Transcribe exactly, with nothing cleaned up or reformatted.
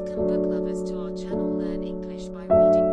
Welcome book lovers to our channel Learn English by Reading.